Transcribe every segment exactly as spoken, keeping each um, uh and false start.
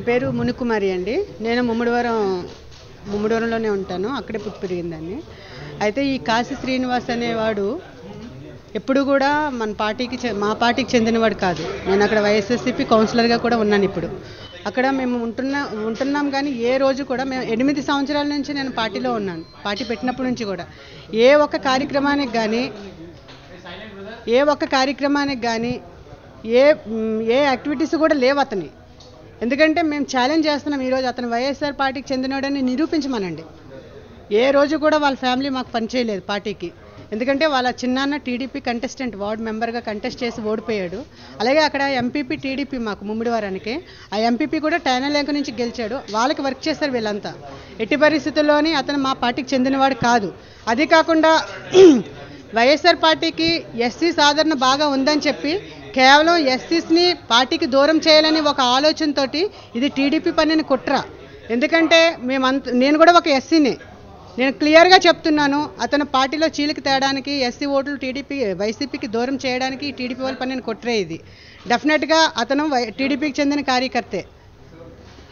నా పేరు మునుకుమారి అండి. నేను ముమ్మడివారం ముమ్మడివారంలోనే ఉంటాను, అక్కడే పుట్టి పెరిగిందాన్ని. అయితే ఈ కాశీ శ్రీనివాస్ అనేవాడు ఎప్పుడు కూడా మన పార్టీకి మా పార్టీకి చెందినవాడు కాదు. నేను అక్కడ వైఎస్ఎస్సీపీ కౌన్సిలర్గా కూడా ఉన్నాను. ఇప్పుడు అక్కడ మేము ఉంటున్నా ఉంటున్నాం కానీ ఏ రోజు కూడా మేము ఎనిమిది సంవత్సరాల నుంచి నేను పార్టీలో ఉన్నాను. పార్టీ పెట్టినప్పటి నుంచి కూడా ఏ ఒక్క కార్యక్రమానికి కానీ ఏ ఒక్క కార్యక్రమానికి కానీ ఏ ఏ యాక్టివిటీస్ కూడా లేవు అతని. ఎందుకంటే మేము ఛాలెంజ్ చేస్తున్నాం ఈరోజు అతను వైఎస్ఆర్ పార్టీకి చెందినోడని నిరూపించమనండి. ఏ రోజు కూడా వాళ్ళ ఫ్యామిలీ మాకు పనిచేయలేదు పార్టీకి. ఎందుకంటే వాళ్ళ చిన్నాన్న టీడీపీ కంటెస్టెంట్ వార్డు మెంబర్గా కంటెస్ట్ చేసి ఓడిపోయాడు. అలాగే అక్కడ ఎంపీపీ టీడీపీ మాకు ముమ్మిడివారానికి ఆ ఎంపీపీ కూడా టైనలేక నుంచి గెలిచాడు. వాళ్ళకి వర్క్ చేస్తారు వీళ్ళంతా. ఎట్టి పరిస్థితుల్లోని అతను మా పార్టీకి చెందినవాడు కాదు. అది కాకుండా వైఎస్ఆర్ పార్టీకి ఎస్సీ సాధారణ బాగా ఉందని చెప్పి కేవలం ఎస్సీస్ని పార్టీకి దూరం చేయాలని ఒక ఆలోచనతో ఇది టీడీపీ పనిని కుట్ర. ఎందుకంటే మేమంత నేను కూడా ఒక ఎస్సీని, నేను క్లియర్గా చెప్తున్నాను. అతను పార్టీలో చీలికి తేడానికి ఎస్సీ ఓట్లు టీడీపీ వైసీపీకి దూరం చేయడానికి టీడీపీ వాళ్ళ పనిని కుట్రే. ఇది డెఫినెట్గా అతను వై టీడీపీకి చెందిన కార్యకర్తే.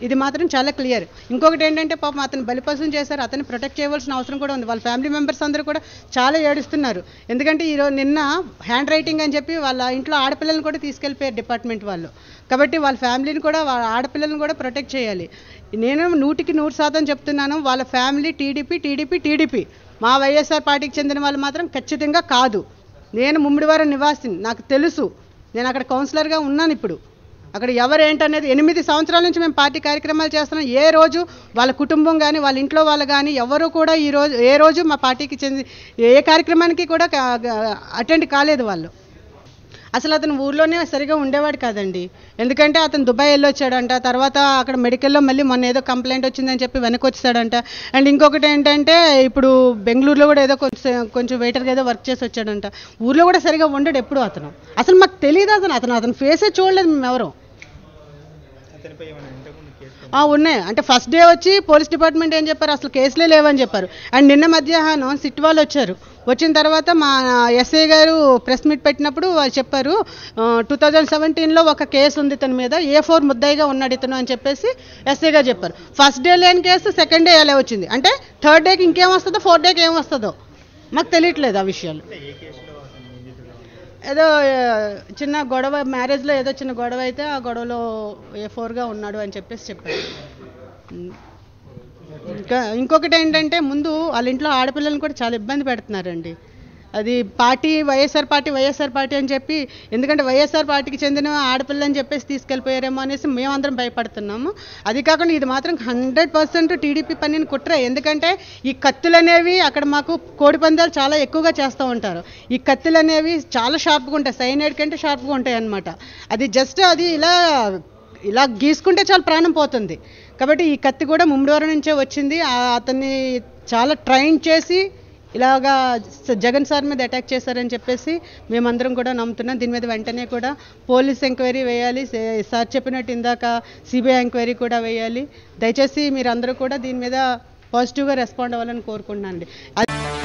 ఇది మాత్రం చాలా క్లియర్. ఇంకొకటి ఏంటంటే పాపం అతను బలిపశువుని చేశారు. అతన్ని ప్రొటెక్ట్ చేయవలసిన అవసరం కూడా ఉంది. వాళ్ళ ఫ్యామిలీ మెంబర్స్ అందరూ కూడా చాలా ఏడుస్తున్నారు. ఎందుకంటే ఈరోజు నిన్న హ్యాండ్ రైటింగ్ అని చెప్పి వాళ్ళ ఇంట్లో ఆడపిల్లలను కూడా తీసుకెళ్ళిపోయారు డిపార్ట్మెంట్ వాళ్ళు. కాబట్టి వాళ్ళ ఫ్యామిలీని కూడా వాళ్ళ ఆడపిల్లలను కూడా ప్రొటెక్ట్ చేయాలి. నేను నూటికి నూరు శాతం చెప్తున్నాను, వాళ్ళ ఫ్యామిలీ టీడీపీ టీడీపీ టీడీపీ మా వైఎస్ఆర్ పార్టీకి చెందిన వాళ్ళు మాత్రం ఖచ్చితంగా కాదు. నేను ముమ్మిడివారం నివాసిని, నాకు తెలుసు. నేను అక్కడ కౌన్సిలర్గా ఉన్నాను. ఇప్పుడు అక్కడ ఎవరు ఏంటనేది ఎనిమిది సంవత్సరాల నుంచి మేము పార్టీ కార్యక్రమాలు చేస్తున్నాం. ఏ రోజు వాళ్ళ కుటుంబం కానీ వాళ్ళ ఇంట్లో వాళ్ళు కానీ ఎవరు కూడా ఈ రోజు ఏ రోజు మా పార్టీకి చెంది ఏ కార్యక్రమానికి కూడా అటెండ్ కాలేదు వాళ్ళు. అసలు అతను ఊర్లోనే సరిగా ఉండేవాడు కాదండి. ఎందుకంటే అతను దుబాయ్ వెళ్ళొచ్చాడంట, తర్వాత అక్కడ మెడికల్లో మళ్ళీ మొన్న ఏదో కంప్లైంట్ వచ్చిందని చెప్పి వెనక్కి వచ్చేసాడంట. అండ్ ఇంకొకటి ఏంటంటే ఇప్పుడు బెంగళూరులో కూడా ఏదో కొంచెం కొంచెం వెయిటర్గా ఏదో వర్క్ చేసి వచ్చాడంట. ఊర్లో కూడా సరిగా ఉండడు ఎప్పుడు అతను. అసలు మాకు తెలియదు అతను అతను అతను ఫేసే చూడలేదు మేము ఎవరు. ఉన్నాయి అంటే ఫస్ట్ డే వచ్చి పోలీస్ డిపార్ట్మెంట్ ఏం చెప్పారు, అసలు కేసులే లేవని చెప్పారు. అండ్ నిన్న మధ్యాహ్నం సిట్ వాళ్ళు వచ్చారు. వచ్చిన తర్వాత మా ఎస్ఐ గారు ప్రెస్ మీట్ పెట్టినప్పుడు వాళ్ళు చెప్పారు, టూ థౌజండ్ సెవెంటీన్లో ఒక కేసు ఉంది ఇతని మీద, ఏ ఫోర్ ముద్దాయిగా ఉన్నాడు ఇతను అని చెప్పేసి ఎస్ఐ గారు చెప్పారు. ఫస్ట్ డే లేని కేసు సెకండ్ డే ఎలా వచ్చింది అంటే థర్డ్ డేకి ఇంకేం వస్తుందో ఫోర్త్ డేకి ఏం వస్తుందో మాకు తెలియట్లేదు ఆ విషయాలు. ఏదో చిన్న గొడవ మ్యారేజ్లో ఏదో చిన్న గొడవ అయితే ఆ గొడవలో ఏ ఫోర్గా ఉన్నాడు అని చెప్పేసి చెప్పారు. ఇంకా ఇంకొకటి ఏంటంటే ముందు వాళ్ళ ఇంట్లో ఆడపిల్లలను కూడా చాలా ఇబ్బంది పెడుతున్నారండి. అది party YSR party YSR party అని చెప్పి ఎందుకంటే వైఎస్ఆర్ పార్టీకి చెందిన ఆడపిల్లని చెప్పేసి తీసుకెళ్ళిపోయారేమో అనేసి మేమందరం భయపడుతున్నాము. అది కాకుండా ఇది మాత్రం హండ్రెడ్ పర్సెంట్ టీడీపీ పనిని కుట్రే. ఎందుకంటే ఈ కత్తులు అనేవి అక్కడ మాకు కోడి పందాలు చాలా ఎక్కువగా చేస్తూ ఉంటారు. ఈ కత్తులు అనేవి చాలా షార్ప్గా ఉంటాయి, సైనైడ్ కంటే షార్ప్గా ఉంటాయి అన్నమాట. అది జస్ట్ అది ఇలా ఇలా గీసుకుంటే చాలా ప్రాణం పోతుంది. కాబట్టి ఈ కత్తి కూడా ముమ్మిడివారం నుంచే వచ్చింది. అతన్ని చాలా ట్రైన్ చేసి ఇలాగా జగన్ సార్ మీద అటాక్ చేశారని చెప్పేసి మేమందరం కూడా నమ్ముతున్నాం. దీని మీద వెంటనే కూడా పోలీస్ ఎంక్వైరీ వేయాలి. సార్ చెప్పినట్టు ఇందాక సిబిఐ ఎంక్వైరీ కూడా వేయాలి. దయచేసి మీరందరూ కూడా దీని మీద పాజిటివ్గా రెస్పాండ్ అవ్వాలని కోరుకుంటున్నానండి.